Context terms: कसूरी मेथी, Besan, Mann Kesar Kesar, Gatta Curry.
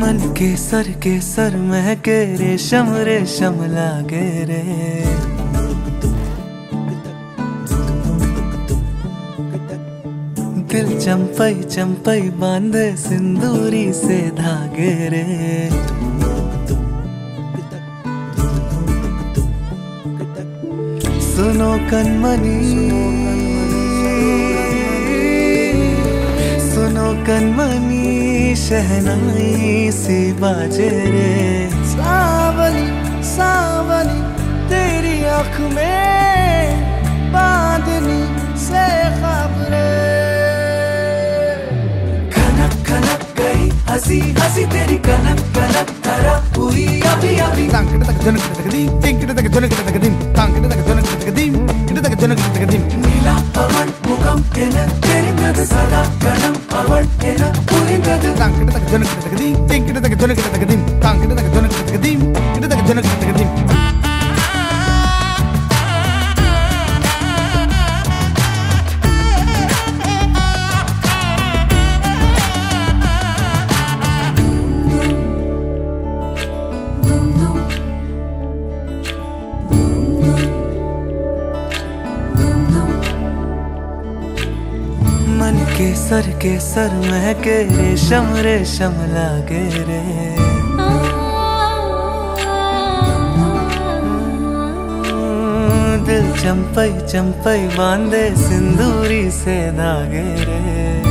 मन केसर केसर महके रेशम रेशम लागे रे। दिल चंपई चंपई बांधे सिंदूरी से धागे रे। सुनो कनमनी सुनो कनमनी शहनाई से बाजे रे। सावली सावली तेरी आँख में बांधनी से खबरें। कनक कनक गई हंसी हंसी तेरी कनक कनक धरा हुई अभी अभी। तांकड़े तक जनक तक दी तांकड़े तक जनक तक दी तांकड़े तक जनक तक दी इधर तक जनक तक दी। नीला पवन मुगम केना तेरी नद सदा कनम पवन केना पूरी नद। तांकड़े तक जनक तक दी तांकड़े तक जनक तक दी इधर तक जनक तक दी। मन केसर केसर महके रेशम रेशम लागे रे। दिल चंपई चंपई बांधे सिंदूरी से धागे रे।